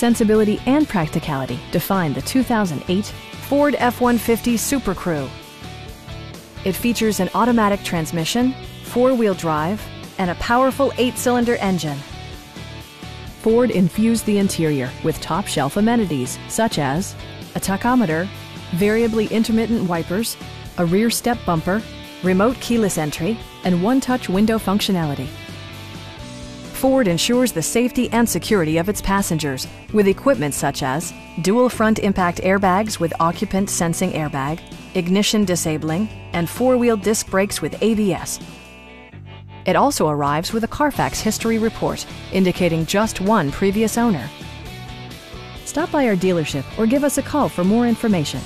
sensibility, and practicality define the 2008 Ford F-150 SuperCrew. It features an automatic transmission, four-wheel drive, and a powerful 8-cylinder engine. Ford infused the interior with top-shelf amenities such as a tachometer, variably intermittent wipers, a rear step bumper, remote keyless entry, and one-touch window functionality. Ford ensures the safety and security of its passengers with equipment such as dual front impact airbags with occupant sensing airbag, ignition disabling, and four-wheel disc brakes with ABS. It also arrives with a Carfax history report, indicating just one previous owner. Stop by our dealership or give us a call for more information.